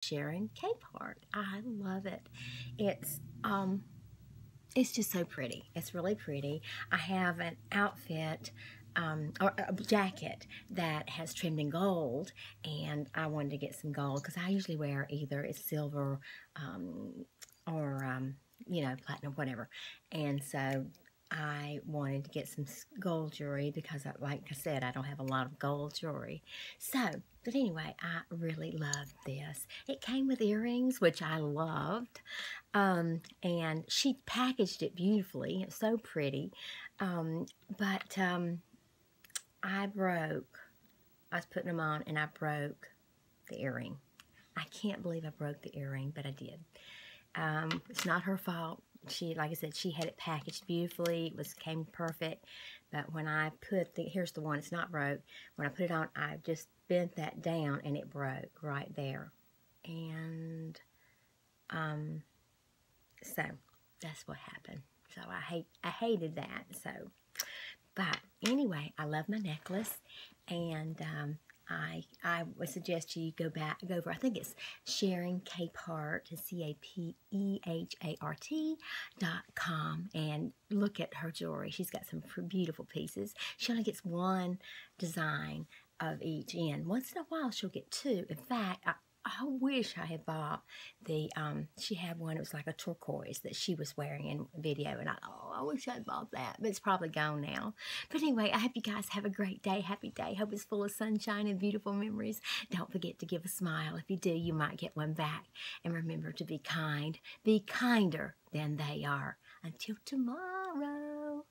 Sharon Capehart. I love it. It's just so pretty. It's really pretty. I have an outfit or a jacket that has trimmed in gold, and I wanted to get some gold because I usually wear either it's silver or you know, platinum, whatever. And so I wanted to get some gold jewelry because, like I said, I don't have a lot of gold jewelry. So, but anyway, I really loved this. It came with earrings, which I loved. And she packaged it beautifully. It's so pretty. I was putting them on and I broke the earring. I can't believe I broke the earring, but I did. It's not her fault. She, like I said, she had it packaged beautifully. It came perfect. But when I put the, here's the one, it's not broke. When I put it on, I just bent that down and it broke right there. And so that's what happened. So I hated that. So, but anyway, I love my necklace, and I would suggest you go over. I think it's Sharon Capehart, CAPEHART.com, and look at her jewelry. She's got some beautiful pieces. She only gets one design of each end. Once in a while, she'll get two. In fact, I wish I had bought the, she had one, it was like a turquoise that she was wearing in video, and I wish I'd bought that, but it's probably gone now. But anyway, I hope you guys have a great day, happy day. Hope it's full of sunshine and beautiful memories. Don't forget to give a smile. If you do, you might get one back. And remember to be kind. Be kinder than they are. Until tomorrow.